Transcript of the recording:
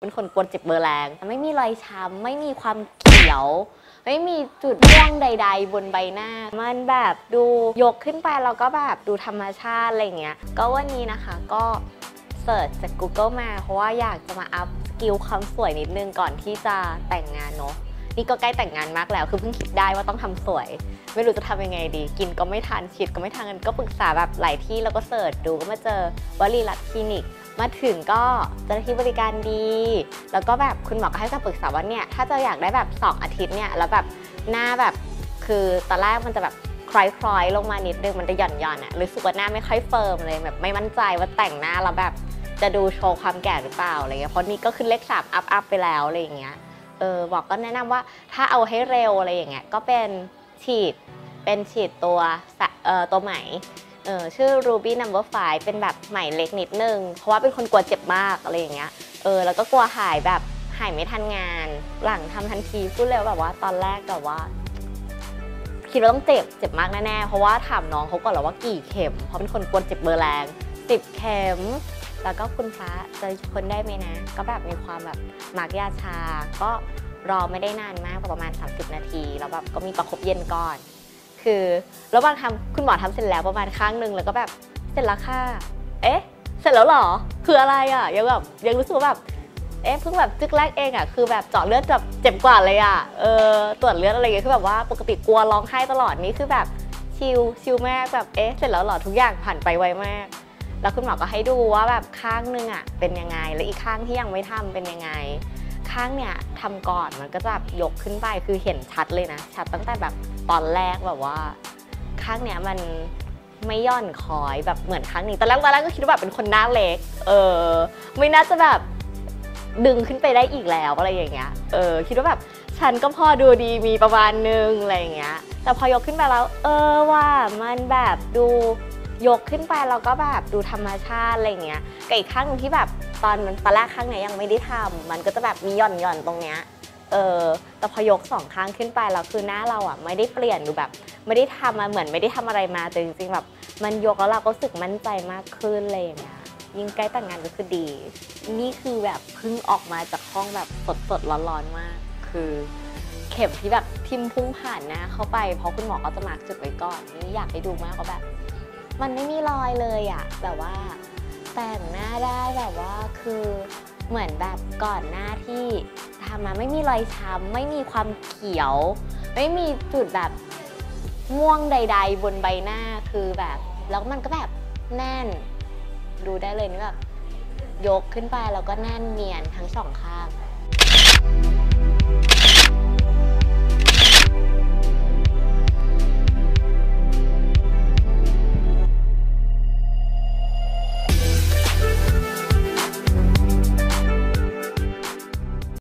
เป็นคนกวนเจ็บเบอร์แรงไม่มีรอยช้ำไม่มีความเขียวไม่มีจุดม่วงใดๆบนใบหน้ามันแบบดูยกขึ้นไปเราก็แบบดูธรรมชาติอะไรเงี้ยก็วันนี้นะคะก็เสิร์ชจาก Google มาเพราะว่าอยากจะมาอัพสกิลความสวยนิดนึงก่อนที่จะแต่งงานเนาะนี่ก็ใกล้แต่งงานมากแล้วคือเพิ่งคิดได้ว่าต้องทำสวยไม่รู้จะทำยังไงดีกินก็ไม่ทานฉีดก็ไม่ทานก็ปรึกษาแบบหลายที่แล้วก็เสิร์ชดูก็มาเจอวลีรัตน์คลินิกมาถึงก็เจ้าหน้าที่บริการดีแล้วก็แบบคุณหมอก็ให้คำปรึกษาว่าเนี่ยถ้าจะอยากได้แบบ2 อาทิตย์เนี่ยแล้วแบบหน้าแบบคือตอนแรกมันจะแบบคล้อยๆลงมานิดนึงมันจะหย่อนๆอ่ะรู้สึกว่าหน้าไม่ค่อยเฟิร์มเลยแบบไม่มั่นใจว่าแต่งหน้าแล้วแบบจะดูโชว์ความแก่หรือเปล่าอะไรเงี้ยเพราะนี่ก็ขึ้นเลข3อัพไปแล้วอะไรอย่างเงี้ยบอกก็แนะนำว่าถ้าเอาให้เร็วอะไรอย่างเงี้ยก็เป็นฉีดตัวไหมชื่อ Ruby Number 5เป็นแบบใหม่เล็กนิดนึงเพราะว่าเป็นคนกลัวเจ็บมากอะไรอย่างเงี้ยแล้วก็กลัวหายแบบหายไม่ทันงานหลังทำทันทีพูดเลยแบบว่าตอนแรกแบบว่าคิดว่าต้องเจ็บมากแน่ๆเพราะว่าถามน้องเขาก่อนแล้วว่ากี่เข็มเพราะเป็นคนกลัวเจ็บเบอร์แรง10 เข็มแล้วก็คุณพระจะคนได้ไหมนะก็แบบมีความแบบหมักยาชาก็รอไม่ได้นานมากประมาณ30นาทีแล้วแบบก็มีประคบเย็นก่อนคือแล้วบางทำคุณหมอทำเสร็จแล้วประมาณครั้งหนึ่งแล้วก็แบบเสร็จแล้วค่ะเอ๊ะเสร็จแล้วหรอคืออะไรอ่ะยังรู้สึกแบบเอ๊ะเพิ่งแบบจึ๊กแรกเองอ่ะคือแบบเจาะเลือดแบบเจ็บกว่าเลยอ่ะตรวจเลือดอะไรอย่างเงี้ยคือแบบว่าปกติกลัวร้องไห้ตลอดนี่คือแบบชิลมากแบบเอ๊ะเสร็จแล้วหรอทุกอย่างผ่านไปไวมากแล้วคุณหมอก็ให้ดูว่าแบบข้างนึงอ่ะเป็นยังไงแล้วอีกข้างที่ยังไม่ทำเป็นยังไงข้างเนี่ยทำก่อนมันก็จะยกขึ้นไปคือเห็นชัดเลยนะชัดตั้งแต่แบบตอนแรกแบบว่าข้างเนี่ยมันไม่ย่อนคอยแบบเหมือนข้างนี้ตอนแรกก็คิดว่าแบบเป็นคนหน้าเล็กไม่น่าจะแบบดึงขึ้นไปได้อีกแล้วอะไรอย่างเงี้ยคิดว่าแบบฉันก็พอดูดีมีประมาณนึงอะไรอย่างเงี้ยแต่พอยกขึ้นไปแล้วว่ามันแบบดูยกขึ้นไปเราก็แบบดูธรรมชาติอะไรเงี้ยกับอีกข้างที่แบบตอนแรกข้างเนี้ยยังไม่ได้ทำมันก็จะแบบมีหย่อนตรงเนี้ยแต่พอยก2ข้างขึ้นไปแล้วคือหน้าเราอ่ะไม่ได้เปลี่ยนดูแบบไม่ได้ทำมาเหมือนไม่ได้ทำอะไรมาแต่จริงๆแบบมันยกแล้วเราก็รู้สึกมั่นใจมากขึ้นเลยอย่างเงี้ยยิ่งใกล้แต่งงานก็คือดีนี่คือแบบเพิ่งออกมาจากห้องแบบสดร้อนๆมากคือเข็มที่แบบทิ่มพุ่งผ่านหน้าเข้าไปเพราะคุณหมอเขาจะมาร์กจุดไว้ก่อนนี่อยากให้ดูมากเขาแบบมันไม่มีรอยเลยอะแบบว่าแต่งหน้าได้แบบว่าคือเหมือนแบบก่อนหน้าที่ทำมาไม่มีรอยช้ำไม่มีความเขียวไม่มีจุดแบบม่วงใดๆบนใบหน้าคือแบบแล้วมันก็แบบแน่นดูได้เลยนี่แบบยกขึ้นไปแล้วก็แน่นเนียนทั้ง2 ข้าง